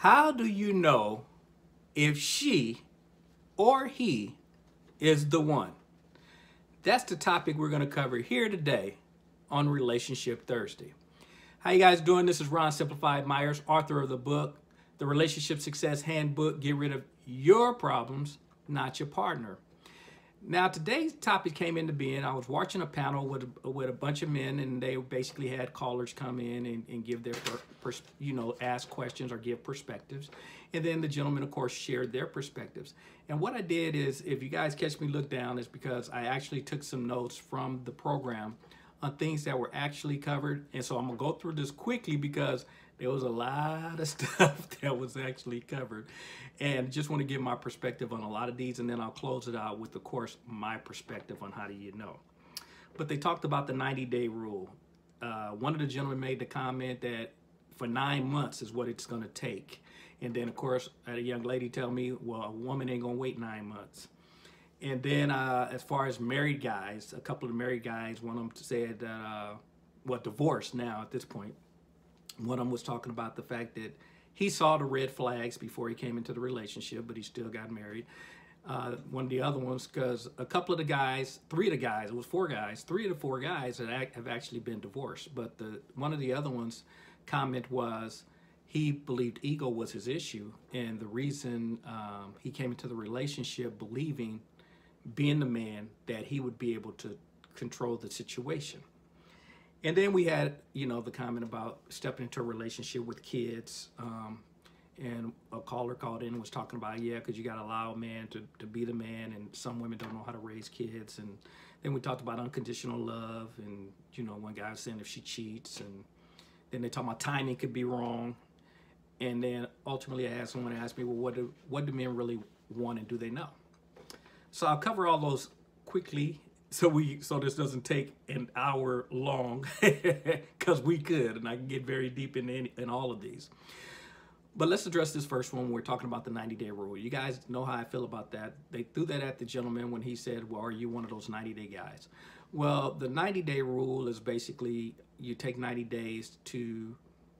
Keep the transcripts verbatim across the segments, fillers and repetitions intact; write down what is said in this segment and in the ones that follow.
How do you know if she or he is the one? That's the topic we're going to cover here today on Relationship Thursday. How you guys doing? This is Ron Simplified Myers, author of the book, The Relationship Success Handbook, Get Rid of Your Problems, Not Your Partner. Now, today's topic came into being. I was watching a panel with a, with a bunch of men, and they basically had callers come in and, and give their, per, per, you know, ask questions or give perspectives. And then the gentlemen, of course, shared their perspectives. And what I did is, if you guys catch me look down, is because I actually took some notes from the program on things that were actually covered. And so I'm going to go through this quickly because there was a lot of stuff that was actually covered, and just want to give my perspective on a lot of these, and then I'll close it out with, of course, my perspective on how do you know. But they talked about the ninety day rule. Uh, one of the gentlemen made the comment that for nine months is what it's going to take. And then, of course, a young lady tell me, well, a woman ain't going to wait nine months. And then uh, as far as married guys, a couple of married guys, one of them said, uh, well, divorced now at this point. One of them was talking about the fact that he saw the red flags before he came into the relationship, but he still got married. Uh, one of the other ones, because a couple of the guys, three of the guys, it was four guys, three of the four guys have actually been divorced. But the one of the other ones' comment was he believed ego was his issue. And the reason um, he came into the relationship believing, being the man, that he would be able to control the situation. And then we had, you know, the comment about stepping into a relationship with kids. Um, and a caller called in and was talking about, yeah, because you got to allow a man to, to be the man. And some women don't know how to raise kids. And then we talked about unconditional love. And, you know, one guy was saying if she cheats. And then they talked about timing could be wrong. And then ultimately I had someone ask me, well, what do, what do men really want and do they know? So I'll cover all those quickly. So we so this doesn't take an hour long, because we could, and I can get very deep in, any, in all of these. But let's address this first one. We're talking about the ninety day rule. You guys know how I feel about that. They threw that at the gentleman when he said, well, are you one of those ninety day guys? Well, the ninety day rule is basically you take ninety days to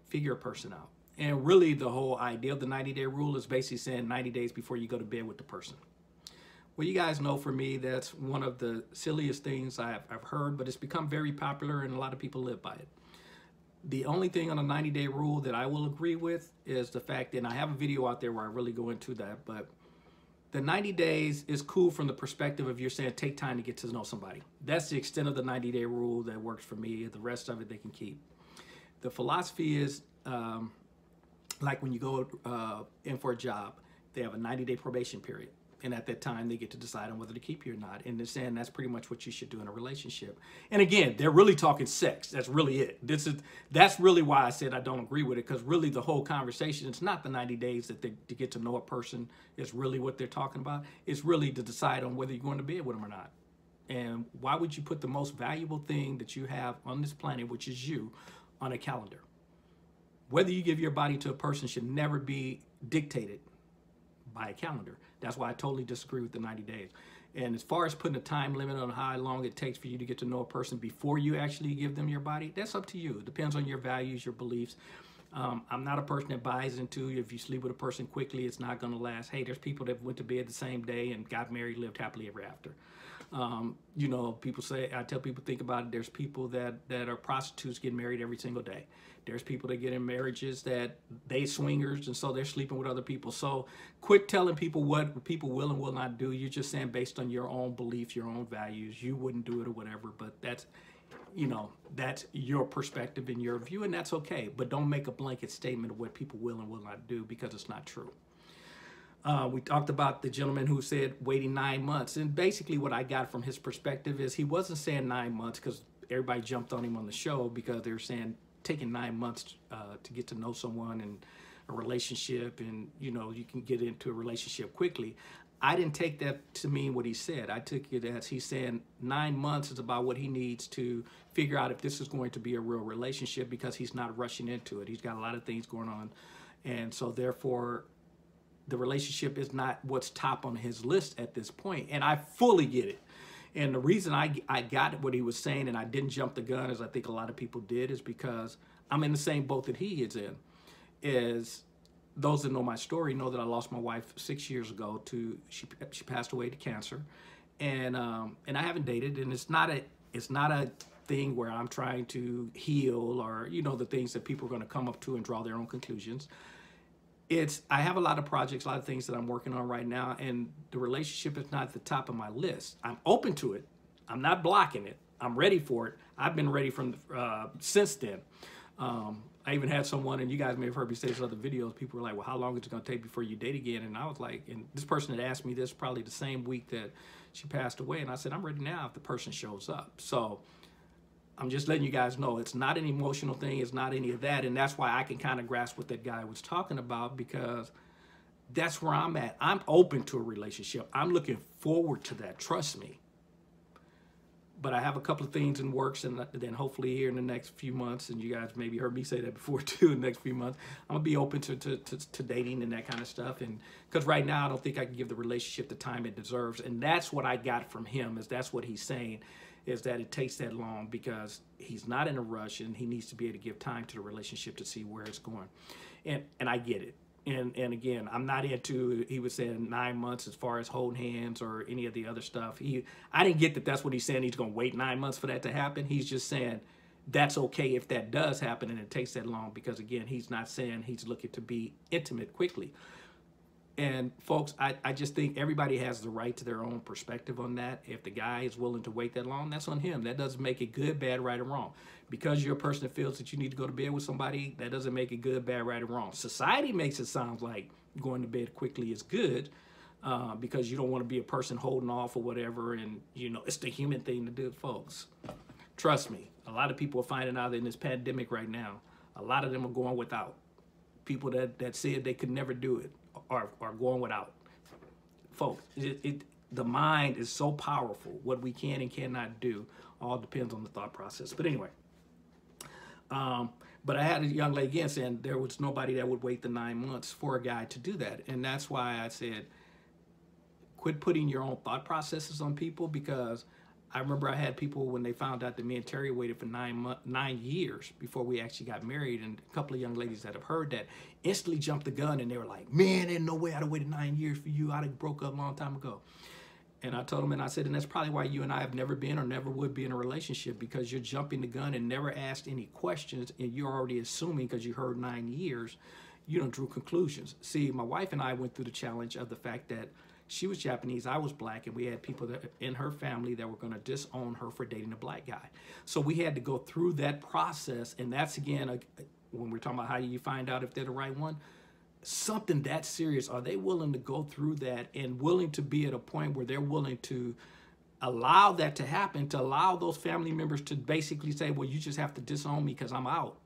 figure a person out. And really the whole idea of the ninety day rule is basically saying ninety days before you go to bed with the person. Well, you guys know for me, that's one of the silliest things I've, I've heard, but it's become very popular and a lot of people live by it. The only thing on a ninety day rule that I will agree with is the fact that, and I have a video out there where I really go into that, but the ninety days is cool from the perspective of you're saying take time to get to know somebody. That's the extent of the ninety day rule that works for me. The rest of it they can keep. The philosophy is um, like when you go uh, in for a job, they have a ninety day probation period. And at that time, they get to decide on whether to keep you or not. And they're saying that's pretty much what you should do in a relationship. And again, they're really talking sex. That's really it. This is that's really why I said I don't agree with it, because really the whole conversation, it's not the ninety days that they to get to know a person is really what they're talking about. It's really to decide on whether you're going to bed with them or not. And why would you put the most valuable thing that you have on this planet, which is you, on a calendar? Whether you give your body to a person should never be dictated by a calendar. That's why I totally disagree with the ninety days. And as far as putting a time limit on how long it takes for you to get to know a person before you actually give them your body, that's up to you. It depends on your values, your beliefs. Um, I'm not a person that buys into if you sleep with a person quickly, it's not going to last. Hey, there's people that went to bed the same day and got married, lived happily ever after. Um, you know, people say, I tell people, think about it. There's people that, that are prostitutes get married every single day. There's people that get in marriages that they swingers, and so they're sleeping with other people. So quit telling people what people will and will not do. You're just saying based on your own beliefs, your own values, you wouldn't do it or whatever, but that's, you know, that's your perspective and your view, and that's okay. But don't make a blanket statement of what people will and will not do, because it's not true. Uh, we talked about the gentleman who said waiting nine months. And basically what I got from his perspective is he wasn't saying nine months because everybody jumped on him on the show because they were saying taking nine months uh, to get to know someone and a relationship, and, you know, you can get into a relationship quickly. I didn't take that to mean what he said. I took it as he's saying nine months is about what he needs to figure out if this is going to be a real relationship, because he's not rushing into it. He's got a lot of things going on. And so therefore, the relationship is not what's top on his list at this point. And I fully get it. And the reason I, I got what he was saying and I didn't jump the gun, as I think a lot of people did, is because I'm in the same boat that he is in, is those that know my story know that I lost my wife six years ago to, she, she passed away to cancer. And, um, and I haven't dated, and it's not a, it's not a thing where I'm trying to heal or, you know, the things that people are going to come up to and draw their own conclusions. It's, I have a lot of projects, a lot of things that I'm working on right now, and the relationship is not at the top of my list. I'm open to it. I'm not blocking it. I'm ready for it. I've been ready from uh, since then. Um, I even had someone, and you guys may have heard me say this in other videos, people were like, well, how long is it going to take before you date again? And I was like, and this person that asked me this probably the same week that she passed away, and I said, I'm ready now if the person shows up. So I'm just letting you guys know it's not an emotional thing. It's not any of that. And that's why I can kind of grasp what that guy was talking about, because that's where I'm at. I'm open to a relationship. I'm looking forward to that. Trust me. But I have a couple of things in works, and then hopefully here in the next few months, and you guys maybe heard me say that before too, in the next few months, I'm going to be open to, to, to, to dating and that kind of stuff. And because right now I don't think I can give the relationship the time it deserves. And that's what I got from him, is that's what he's saying, is that it takes that long because he's not in a rush, and he needs to be able to give time to the relationship to see where it's going. And and I get it. And and again, I'm not into, he was saying nine months as far as holding hands or any of the other stuff. He, I didn't get that that's what he's saying, he's gonna wait nine months for that to happen. He's just saying that's okay if that does happen and it takes that long, because again, he's not saying he's looking to be intimate quickly. And folks, I, I just think everybody has the right to their own perspective on that. If the guy is willing to wait that long, that's on him. That doesn't make it good, bad, right, or wrong. Because you're a person that feels that you need to go to bed with somebody, that doesn't make it good, bad, right, or wrong. Society makes it sound like going to bed quickly is good uh, because you don't want to be a person holding off or whatever. And, you know, it's the human thing to do, folks. Trust me, a lot of people are finding out in this pandemic right now, a lot of them are going without. People that, that said they could never do it. Are, are going without. Folks, it, it, the mind is so powerful. What we can and cannot do all depends on the thought process. But anyway, um, but I had a young lady again saying there was nobody that would wait the nine months for a guy to do that. And that's why I said, quit putting your own thought processes on people, because I remember I had people when they found out that me and Terry waited for nine month, nine years before we actually got married, and a couple of young ladies that have heard that instantly jumped the gun, and they were like, man, there's no way I'd have waited nine years for you. I'd have broke up a long time ago. And I told them, and I said, and that's probably why you and I have never been or never would be in a relationship, because you're jumping the gun and never asked any questions, and you're already assuming because you heard nine years, you don't drew conclusions. See, my wife and I went through the challenge of the fact that she was Japanese, I was black, and we had people that in her family that were going to disown her for dating a black guy. So we had to go through that process, and that's, again, a, when we're talking about how you find out if they're the right one, something that serious. Are they willing to go through that and willing to be at a point where they're willing to allow that to happen, to allow those family members to basically say, well, you just have to disown me because I'm out?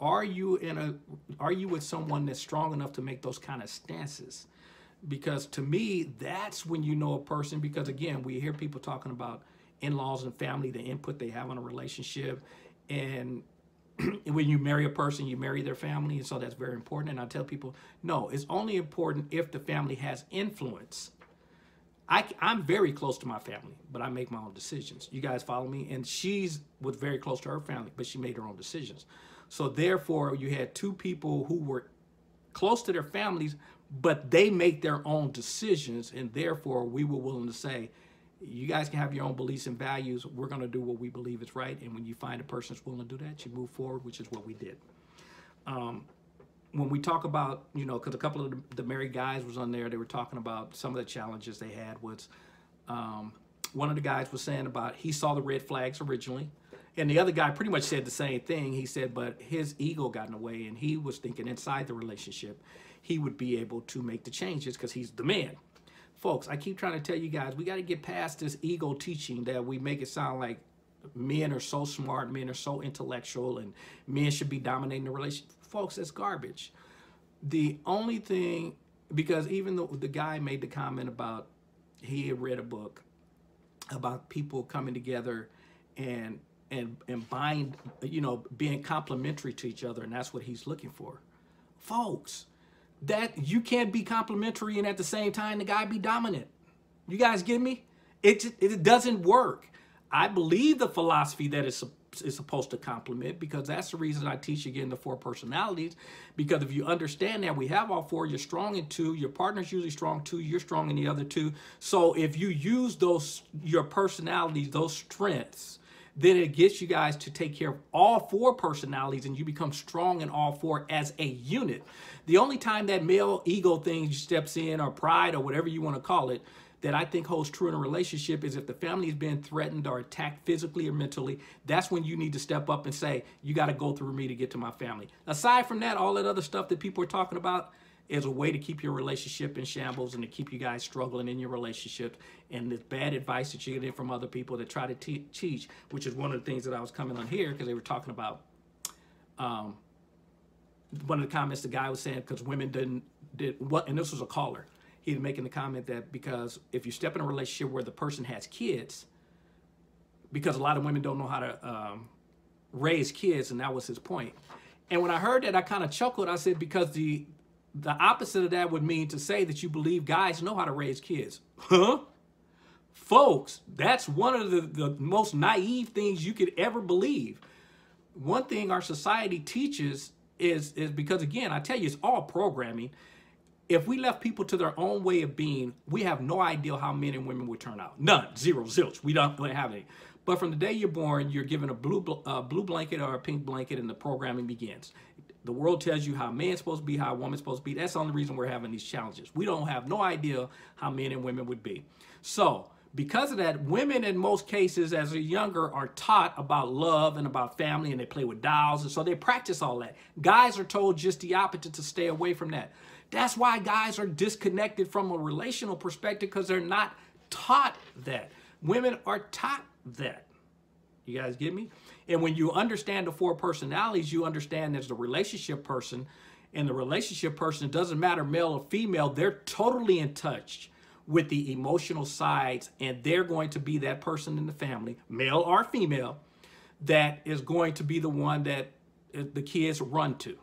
Are you in a, are you with someone that's strong enough to make those kind of stances? Because to me, that's when you know a person, because again, we hear people talking about in-laws and family, the input they have on a relationship. And when you marry a person, you marry their family. And so that's very important. And I tell people, no, it's only important if the family has influence. I, I'm very close to my family, but I make my own decisions. You guys follow me? And she was very close to her family, but she made her own decisions. So therefore, you had two people who were close to their families, but they make their own decisions, and therefore we were willing to say, you guys can have your own beliefs and values. We're going to do what we believe is right. And when you find a person that's willing to do that, you move forward, which is what we did. Um, when we talk about, you know, because a couple of the married guys was on there, they were talking about some of the challenges they had was, um, one of the guys was saying about he saw the red flags originally. And the other guy pretty much said the same thing. He said, but his ego got in the way, and he was thinking inside the relationship, he would be able to make the changes because he's the man. Folks, I keep trying to tell you guys, we got to get past this ego teaching that we make it sound like men are so smart, men are so intellectual, and men should be dominating the relationship. Folks, that's garbage. The only thing, because even though the guy made the comment about he had read a book about people coming together and and and bind, you know, being complementary to each other, and that's what he's looking for. Folks, that you can't be complimentary and at the same time the guy be dominant. You guys get me? It, it doesn't work. I believe the philosophy that is is supposed to complement, because that's the reason I teach you getting the four personalities. Because if you understand that we have all four, you're strong in two, your partner's usually strong two, you're strong in the other two. So if you use those, your personalities, those strengths, then it gets you guys to take care of all four personalities, and you become strong in all four as a unit. The only time that male ego thing steps in, or pride, or whatever you want to call it, that I think holds true in a relationship is if the family is being threatened or attacked physically or mentally. That's when you need to step up and say, you got to go through me to get to my family. Aside from that, all that other stuff that people are talking about is a way to keep your relationship in shambles and to keep you guys struggling in your relationship. And this bad advice that you get from other people that try to te teach, which is one of the things that I was coming on here, because they were talking about um, one of the comments the guy was saying, because women didn't, did what, and this was a caller. He was making the comment that because if you step in a relationship where the person has kids, because a lot of women don't know how to um, raise kids, and that was his point. And when I heard that, I kind of chuckled. I said, because the, the opposite of that would mean to say that you believe guys know how to raise kids. Huh? Folks, that's one of the, the most naive things you could ever believe. One thing our society teaches is, is because, again, I tell you, it's all programming. If we left people to their own way of being, we have no idea how men and women would turn out. None. Zero. Zilch. We don't have any. But from the day you're born, you're given a blue, uh, blue blanket or a pink blanket, and the programming begins. The world tells you how a man's supposed to be, how a woman's supposed to be. That's the only reason we're having these challenges. We don't have no idea how men and women would be. So because of that, women in most cases as they're younger are taught about love and about family, and they play with dolls, and so they practice all that. Guys are told just the opposite, to stay away from that. That's why guys are disconnected from a relational perspective, because they're not taught that. Women are taught that. You guys get me? And when you understand the four personalities, you understand there's the relationship person, and the relationship person, it doesn't matter male or female, they're totally in touch with the emotional sides, and they're going to be that person in the family, male or female, that is going to be the one that the kids run to.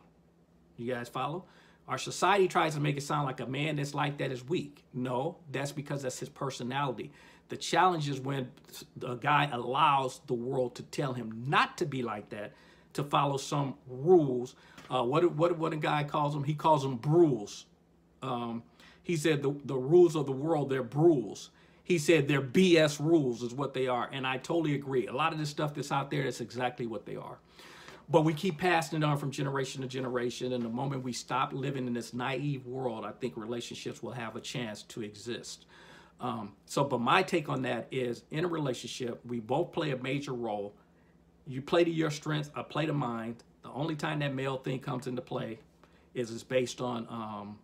You guys follow? Our society tries to make it sound like a man that's like that is weak. No, that's because that's his personality. The challenge is when the guy allows the world to tell him not to be like that, to follow some rules. Uh, what, what, what a guy calls them? He calls them brules. Um, he said the, the rules of the world, they're brules. He said they're B S rules is what they are. And I totally agree. A lot of this stuff that's out there, that's exactly what they are. But we keep passing it on from generation to generation, and the moment we stop living in this naive world, I think relationships will have a chance to exist. Um, so, but my take on that is, in a relationship, we both play a major role. You play to your strengths, I play to mine. The only time that male thing comes into play is it's based on um,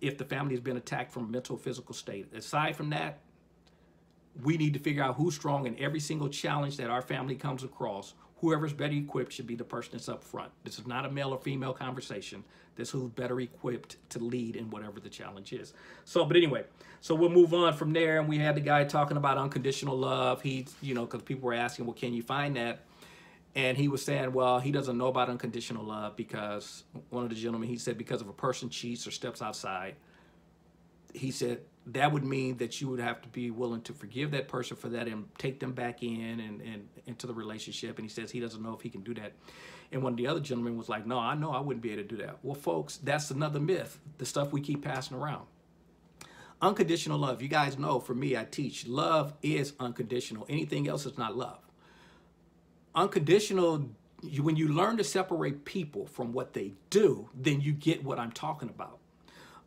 if the family has been attacked from a mental, physical state. Aside from that, we need to figure out who's strong in every single challenge that our family comes across. Whoever's better equipped should be the person that's up front. This is not a male or female conversation. This is who's better equipped to lead in whatever the challenge is. So, but anyway, so we'll move on from there. And we had the guy talking about unconditional love. He, you know, because people were asking, well, can you find that? And he was saying, well, he doesn't know about unconditional love, because one of the gentlemen, he said, because if a person cheats or steps outside, he said, that would mean that you would have to be willing to forgive that person for that and take them back in and, and into the relationship. And he says he doesn't know if he can do that. And one of the other gentlemen was like, no, I know I wouldn't be able to do that. Well, folks, that's another myth, the stuff we keep passing around. Unconditional love. You guys know, for me, I teach love is unconditional. Anything else is not love. Unconditional, when you learn to separate people from what they do, then you get what I'm talking about.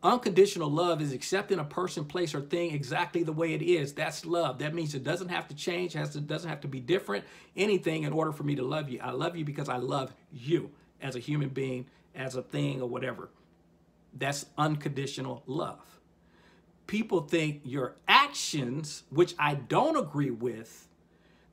Unconditional love is accepting a person, place, or thing exactly the way it is. That's love. That means it doesn't have to change, has to, doesn't have to be different, anything in order for me to love you. I love you because I love you as a human being, as a thing, or whatever. That's unconditional love. People think your actions, which I don't agree with,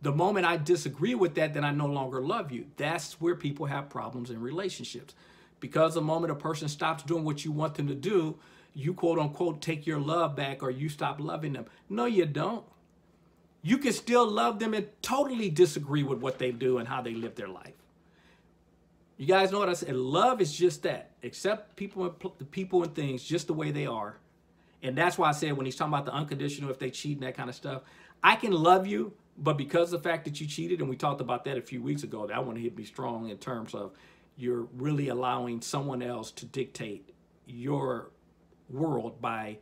the moment I disagree with that, then I no longer love you. That's where people have problems in relationships. Because the moment a person stops doing what you want them to do, you quote unquote take your love back, or you stop loving them. No, you don't. You can still love them and totally disagree with what they do and how they live their life. You guys know what I said? Love is just that. Accept people and, people and things just the way they are. And that's why I said when he's talking about the unconditional, if they cheat and that kind of stuff, I can love you, But because of the fact that you cheated, and we talked about that a few weeks ago, that one hit me strong in terms of you're really allowing someone else to dictate your world by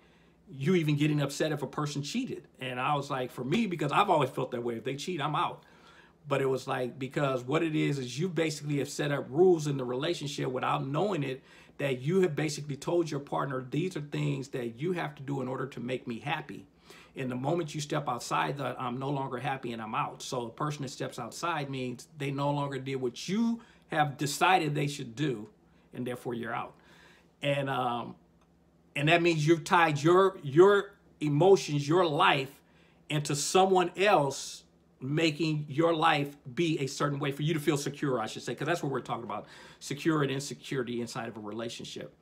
you even getting upset if a person cheated. And I was like, for me, because I've always felt that way, if they cheat, I'm out. But it was like, because what it is, is you basically have set up rules in the relationship without knowing it, that you have basically told your partner, these are things that you have to do in order to make me happy. And the moment you step outside that, I'm no longer happy and I'm out. So the person that steps outside means they no longer did what you have decided they should do, and therefore you're out. And um, and that means you've tied your, your emotions, your life, into someone else making your life be a certain way for you to feel secure, I should say, because that's what we're talking about, secure and insecurity inside of a relationship.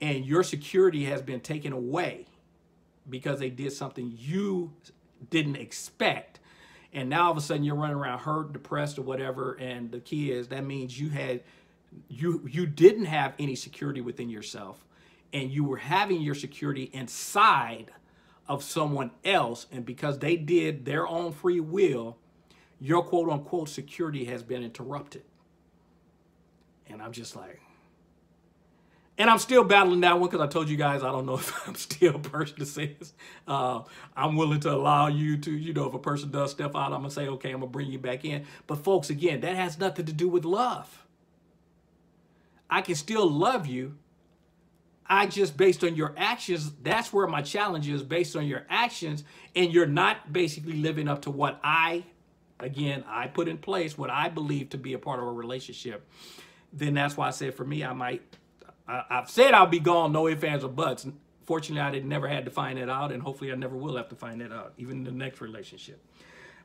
And your security has been taken away because they did something you didn't expect. And now all of a sudden you're running around hurt, depressed, or whatever, and the key is that means you had, you, you didn't have any security within yourself, and you were having your security inside of someone else, and because they did their own free will, your quote unquote security has been interrupted. And I'm just like, and I'm still battling that one, because I told you guys, I don't know if I'm still a person that says, uh, I'm willing to allow you to, you know, if a person does step out, I'm gonna say, okay, I'm gonna bring you back in. But folks, again, that has nothing to do with love. I can still love you. I just, based on your actions, that's where my challenge is, based on your actions, and you're not basically living up to what I, again, I put in place, what I believe to be a part of a relationship. Then that's why I said, for me, I might, I, I've said I'll be gone, no ifs, ands, or buts. Fortunately, I didn't, never had to find that out, and hopefully I never will have to find that out, even in the next relationship.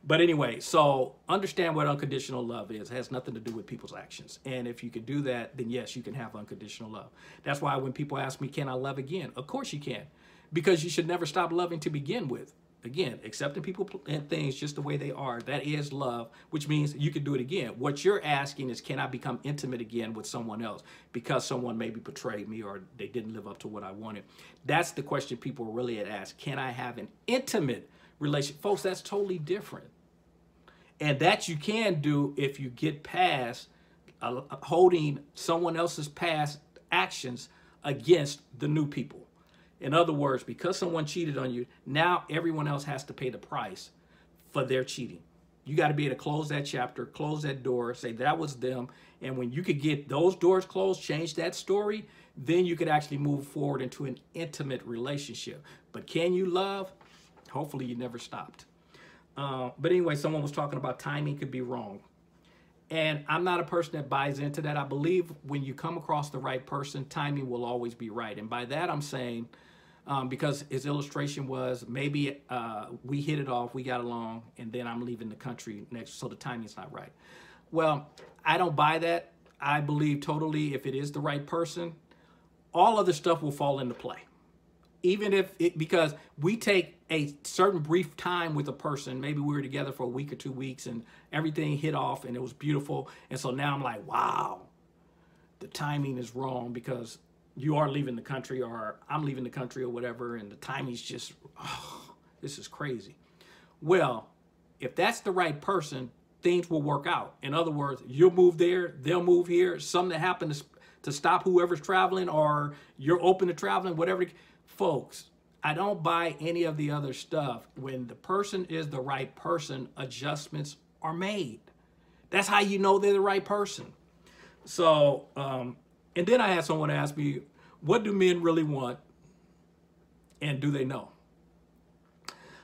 But anyway, so understand what unconditional love is. It has nothing to do with people's actions. And if you can do that, then yes, you can have unconditional love. That's why when people ask me, can I love again? Of course you can, because you should never stop loving to begin with. Again, accepting people and things just the way they are, that is love, which means you can do it again. What you're asking is, can I become intimate again with someone else because someone maybe betrayed me or they didn't live up to what I wanted? That's the question people really had asked. Can I have an intimate relation? Folks, that's totally different. And that you can do if you get past uh, holding someone else's past actions against the new people. In other words, because someone cheated on you, now everyone else has to pay the price for their cheating. You got to be able to close that chapter, close that door, say that was them. And when you could get those doors closed, change that story, then you could actually move forward into an intimate relationship. But can you love? Hopefully you never stopped. Uh, but anyway, someone was talking about timing could be wrong. And I'm not a person that buys into that. I believe when you come across the right person, timing will always be right. And by that I'm saying, um, because his illustration was maybe uh, we hit it off, we got along, and then I'm leaving the country next, so the timing's not right. Well, I don't buy that. I believe totally if it is the right person, all other stuff will fall into play. Even if it, because we take a certain brief time with a person, maybe we were together for a week or two weeks and everything hit off and it was beautiful. And so now I'm like, wow, the timing is wrong because you are leaving the country or I'm leaving the country or whatever. And the timing's just, oh, this is crazy. Well, if that's the right person, things will work out. In other words, you'll move there, they'll move here. Something that happened to, to stop whoever's traveling or you're open to traveling, whatever. Folks, I don't buy any of the other stuff. When the person is the right person, adjustments are made. That's how you know they're the right person. So, um, and then I had someone ask me, what do men really want? And do they know?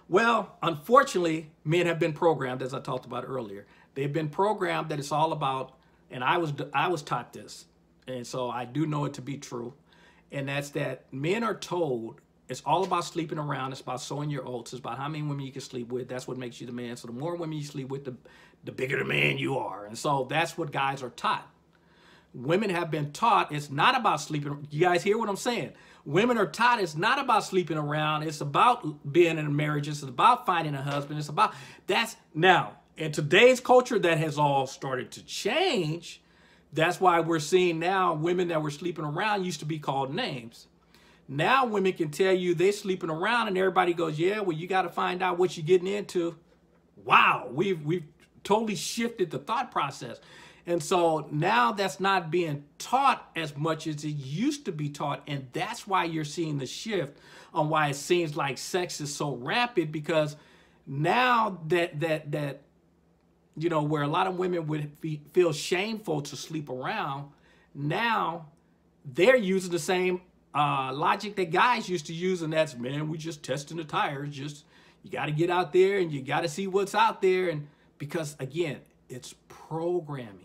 Well, unfortunately, men have been programmed, as I talked about earlier. They've been programmed that it's all about, and I was, I was taught this. And so I do know it to be true. And that's that men are told it's all about sleeping around. It's about sowing your oats. It's about how many women you can sleep with. That's what makes you the man. So the more women you sleep with, the, the bigger the man you are. And so that's what guys are taught. Women have been taught it's not about sleeping. You guys hear what I'm saying? Women are taught it's not about sleeping around. It's about being in a marriage. It's about finding a husband. It's about that's now in today's culture that has all started to change. That's why we're seeing now women that were sleeping around used to be called names. Now women can tell you they're sleeping around and everybody goes, yeah, well, you got to find out what you're getting into. wow, we've, we've totally shifted the thought process. And so now that's not being taught as much as it used to be taught. And that's why you're seeing the shift on why it seems like sex is so rapid, because now that, that, that, you know, where a lot of women would be, feel shameful to sleep around, now they're using the same uh, logic that guys used to use. And that's, man, we just testing the tires. Just, you got to get out there and you got to see what's out there. And because again, it's programming.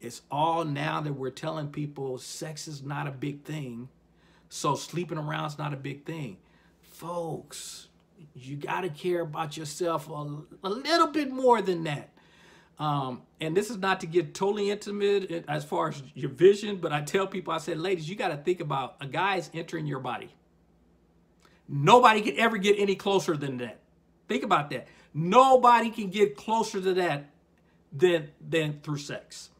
It's all now that we're telling people sex is not a big thing, so sleeping around is not a big thing. Folks, you got to care about yourself a, a little bit more than that. Um, and this is not to get totally intimate as far as your vision, but I tell people, I said, ladies, you got to think about a guy's entering your body. Nobody can ever get any closer than that. Think about that. Nobody can get closer to that than, than through sex.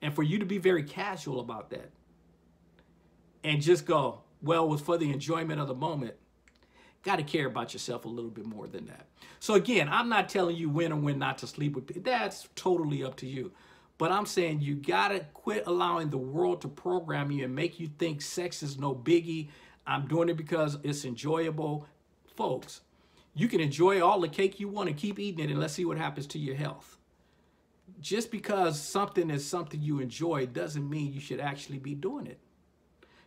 And for you to be very casual about that and just go, well, it was for the enjoyment of the moment, got to care about yourself a little bit more than that. So again, I'm not telling you when and when not to sleep with people. That's totally up to you. But I'm saying you got to quit allowing the world to program you and make you think sex is no biggie. I'm doing it because it's enjoyable. Folks, you can enjoy all the cake you want and keep eating it, and let's see what happens to your health. Just because something is something you enjoy doesn't mean you should actually be doing it.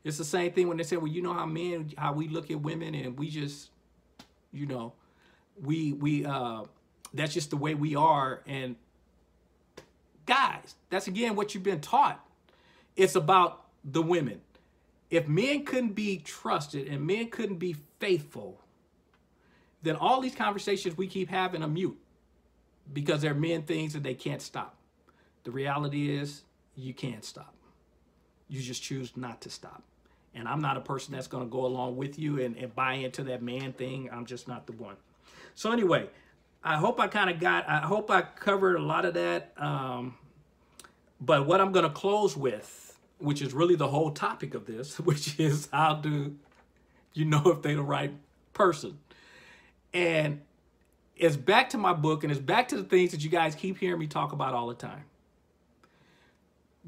It's the same thing when they say, well, you know how men, how we look at women and we just, you know, we, we, uh, that's just the way we are. And guys, that's again what you've been taught. It's about the women. If men couldn't be trusted and men couldn't be faithful, then all these conversations we keep having are mute, because they're men things that they can't stop. The reality is you can't stop. You just choose not to stop. And I'm not a person that's going to go along with you and, and buy into that man thing. I'm just not the one. So anyway, I hope I kind of got, I hope I covered a lot of that. Um, but what I'm going to close with, which is really the whole topic of this, which is how do you know if they're the right person? And it's back to my book, and it's back to the things that you guys keep hearing me talk about all the time.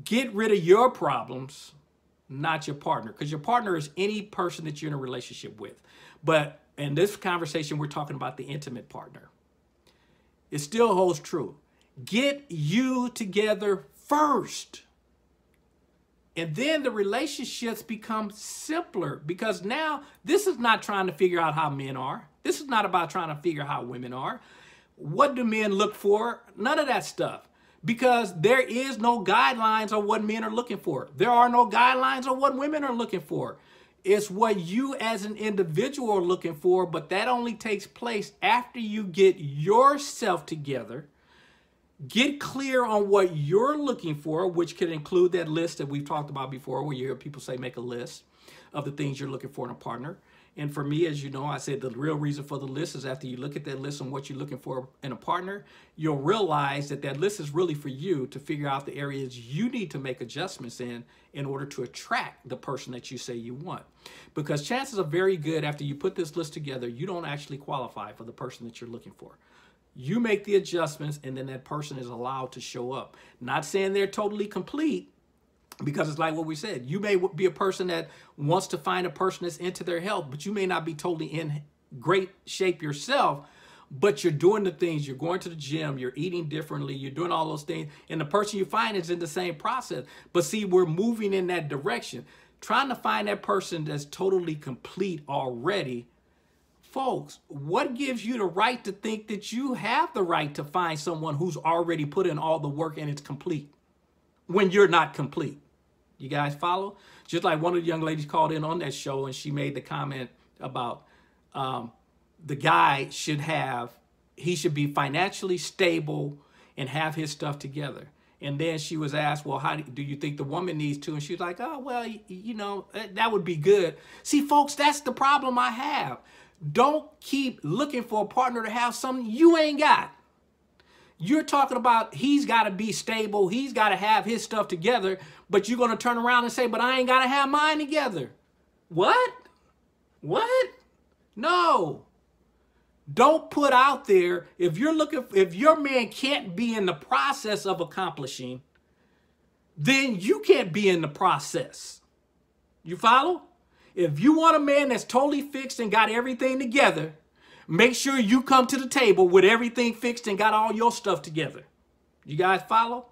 Get rid of your problems, not your partner, because your partner is any person that you're in a relationship with. But in this conversation, we're talking about the intimate partner. It still holds true. Get you together first. And then the relationships become simpler, because now this is not trying to figure out how men are. This is not about trying to figure out how women are. What do men look for? None of that stuff, because there is no guidelines on what men are looking for. There are no guidelines on what women are looking for. It's what you as an individual are looking for, but that only takes place after you get yourself together, get clear on what you're looking for, which can include that list that we've talked about before, where you hear people say make a list of the things you're looking for in a partner. And for me, as you know, I said the real reason for the list is after you look at that list and what you're looking for in a partner, you'll realize that that list is really for you to figure out the areas you need to make adjustments in in order to attract the person that you say you want. Because chances are very good after you put this list together, you don't actually qualify for the person that you're looking for. You make the adjustments, and then that person is allowed to show up. Not saying they're totally complete, because it's like what we said, you may be a person that wants to find a person that's into their health, but you may not be totally in great shape yourself, but you're doing the things, you're going to the gym, you're eating differently, you're doing all those things, and the person you find is in the same process. But see, we're moving in that direction. Trying to find that person that's totally complete already. Folks, what gives you the right to think that you have the right to find someone who's already put in all the work and it's complete when you're not complete? You guys follow? Just like one of the young ladies called in on that show, and she made the comment about um, the guy should have, he should be financially stable and have his stuff together. And then she was asked, well, how do, do you think the woman needs to? And she was like, oh, well, you, you know, that would be good. See, folks, that's the problem I have. Don't keep looking for a partner to have something you ain't got. You're talking about he's got to be stable, he's got to have his stuff together, but you're going to turn around and say, but I ain't got to have mine together. What? What? No. Don't put out there, if you're looking, if your man can't be in the process of accomplishing, then you can't be in the process. You follow? If you want a man that's totally fixed and got everything together, make sure you come to the table with everything fixed and got all your stuff together. You guys follow?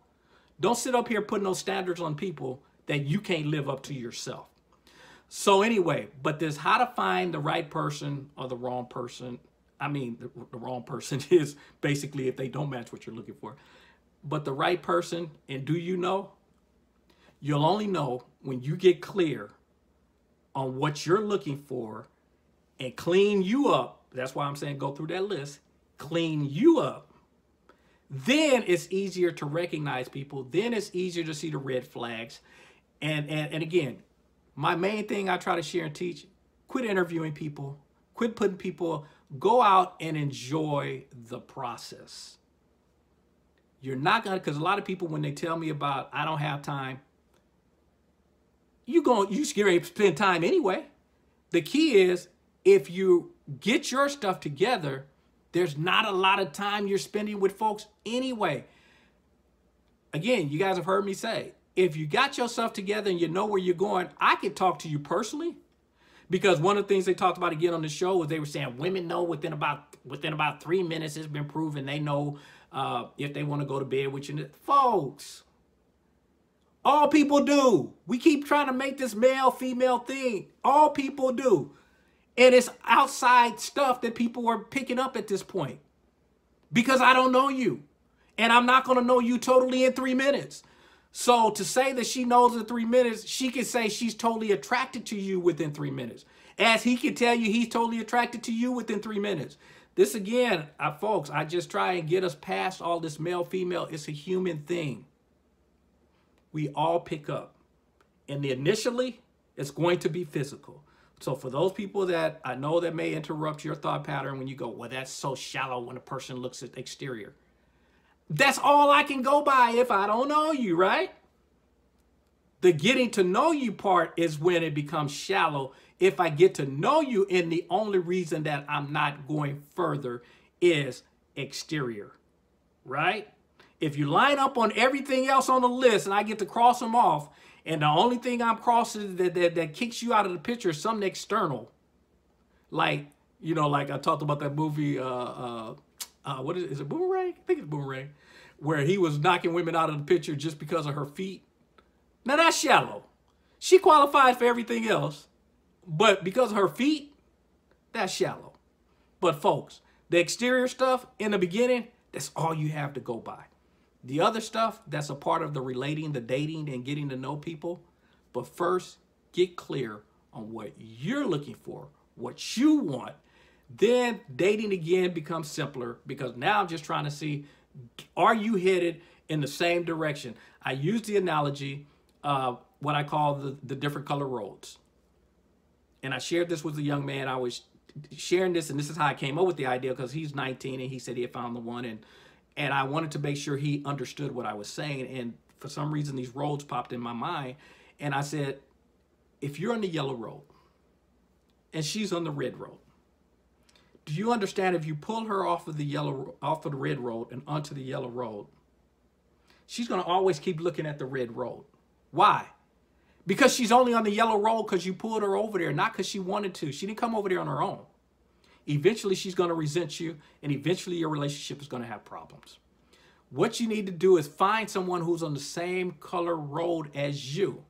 Don't sit up here putting those standards on people that you can't live up to yourself. So anyway, but there's how to find the right person or the wrong person. I mean, the, the wrong person is basically if they don't match what you're looking for. But the right person, and do you know? You'll only know when you get clear on what you're looking for and clean you up. That's why I'm saying go through that list, clean you up. Then it's easier to recognize people. Then it's easier to see the red flags. And, and, and again, my main thing I try to share and teach, quit interviewing people, quit putting people, go out and enjoy the process. You're not gonna, because a lot of people, when they tell me about, I don't have time, you're going to you spend time anyway. The key is, if you get your stuff together, there's not a lot of time you're spending with folks anyway. Again, you guys have heard me say, if you got yourself together and you know where you're going, I can talk to you personally. Because one of the things they talked about again on the show was they were saying women know within about within about three minutes, it's been proven they know uh, if they want to go to bed with you. Folks, all people do. We keep trying to make this male-female thing. All people do. And it's outside stuff that people are picking up at this point. Because I don't know you. And I'm not going to know you totally in three minutes. So to say that she knows in three minutes, she can say she's totally attracted to you within three minutes. As he can tell you, he's totally attracted to you within three minutes. This again, I, folks, I just try and get us past all this male, female. It's a human thing. We all pick up. And initially, it's going to be physical. So for those people that I know that may interrupt your thought pattern when you go, well, that's so shallow when a person looks at the exterior. That's all I can go by if I don't know you, right? The getting to know you part is when it becomes shallow. If I get to know you, and the only reason that I'm not going further is exterior, right? If you line up on everything else on the list and I get to cross them off, and the only thing I'm crossing that, that, that kicks you out of the picture is something external. Like, you know, like I talked about that movie, uh, uh, Uh, what is it? Is it Boomerang? I think it's Boomerang, where he was knocking women out of the picture just because of her feet. Now that's shallow. She qualified for everything else, but because of her feet, that's shallow. But folks, the exterior stuff in the beginning, that's all you have to go by. The other stuff, that's a part of the relating, the dating, and getting to know people. But first, get clear on what you're looking for, what you want. Then dating again becomes simpler because now I'm just trying to see, are you headed in the same direction? I use the analogy of what I call the, the different color roads. And I shared this with a young man. I was sharing this, and this is how I came up with the idea, because he's nineteen and he said he had found the one. And, and I wanted to make sure he understood what I was saying. And for some reason, these roads popped in my mind. And I said, if you're on the yellow road and she's on the red road, do you understand if you pull her off of the yellow, off of the red road and onto the yellow road, she's going to always keep looking at the red road. Why? Because she's only on the yellow road because you pulled her over there, not because she wanted to. She didn't come over there on her own. Eventually, she's going to resent you, and eventually your relationship is going to have problems. What you need to do is find someone who's on the same color road as you.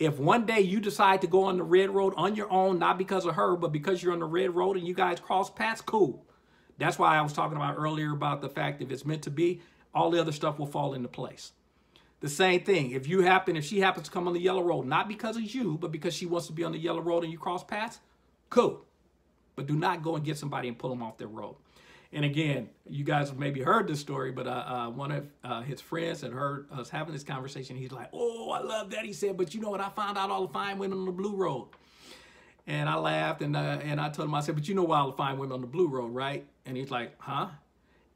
If one day you decide to go on the red road on your own, not because of her, but because you're on the red road and you guys cross paths, cool. That's why I was talking about earlier about the fact if it's meant to be, all the other stuff will fall into place. The same thing. If you happen, if she happens to come on the yellow road, not because of you, but because she wants to be on the yellow road and you cross paths, cool. But do not go and get somebody and pull them off their road. And again, you guys have maybe heard this story, but uh, uh, one of uh, his friends had heard us having this conversation. He's like, oh, I love that. He said, but you know what? I found out all the fine women on the blue road. And I laughed and, uh, and I told him, I said, but you know why all the fine women on the blue road, right? And he's like, huh?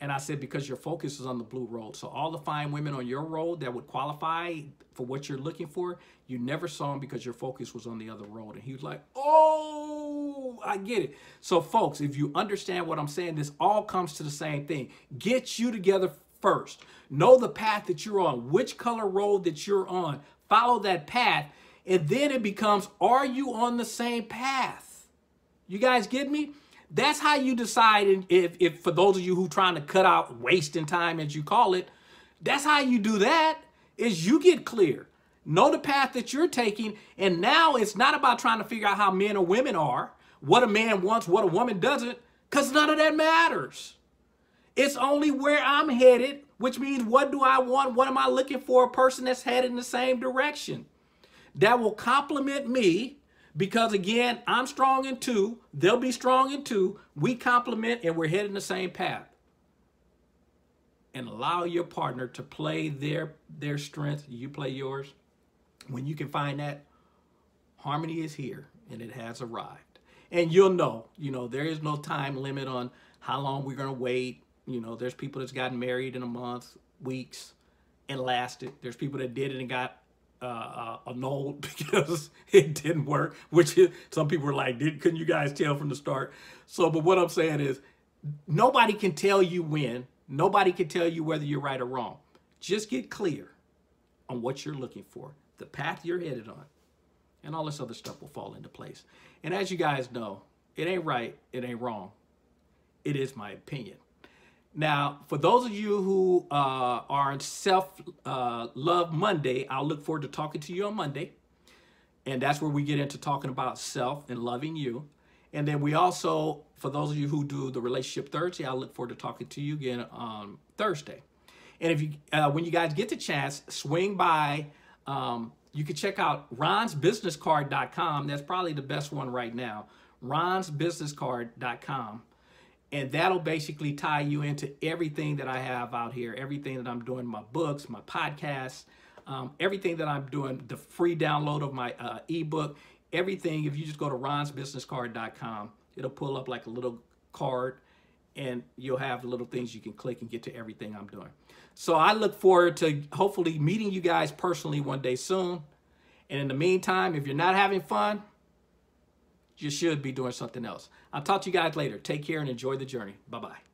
And I said, because your focus is on the blue road. So all the fine women on your road that would qualify for what you're looking for, you never saw them because your focus was on the other road. And he was like, oh. Ooh, I get it. So folks, if you understand what I'm saying, this all comes to the same thing. Get you together first. Know the path that you're on, which color road that you're on. Follow that path. And then it becomes, are you on the same path? You guys get me? That's how you decide, if, if for those of you who are trying to cut out wasting time, as you call it, that's how you do that, is you get clear. Know the path that you're taking, and now it's not about trying to figure out how men or women are, what a man wants, what a woman doesn't, because none of that matters. It's only where I'm headed, which means what do I want? What am I looking for? A person that's headed in the same direction that will complement me, because again, I'm strong in two, they'll be strong in two, we complement and we're headed in the same path. And allow your partner to play their, their strengths, you play yours. When you can find that, harmony is here and it has arrived. And you'll know, you know, there is no time limit on how long we're gonna wait. You know, there's people that's gotten married in a month, weeks, and lasted. There's people that did it and got uh, uh, annulled because it didn't work, which is, some people were like, Did, couldn't you guys tell from the start? So, but what I'm saying is, nobody can tell you when, nobody can tell you whether you're right or wrong. Just get clear on what you're looking for, the path you're headed on, and all this other stuff will fall into place. And as you guys know, it ain't right, it ain't wrong. It is my opinion. Now, for those of you who uh, are on Self-Love uh, Monday, I'll look forward to talking to you on Monday. And that's where we get into talking about self and loving you. And then we also, for those of you who do the Relationship Thursday, I look forward to talking to you again on Thursday. And if you, uh, when you guys get the chance, swing by. Um, you can check out rons business card dot com. That's probably the best one right now. rons business card dot com. And that'll basically tie you into everything that I have out here, everything that I'm doing, my books, my podcasts, um, everything that I'm doing, the free download of my uh, ebook. Everything, if you just go to rons business card dot com, it'll pull up like a little card and you'll have little things you can click and get to everything I'm doing. So I look forward to hopefully meeting you guys personally one day soon. And in the meantime, if you're not having fun, you should be doing something else. I'll talk to you guys later. Take care and enjoy the journey. Bye-bye.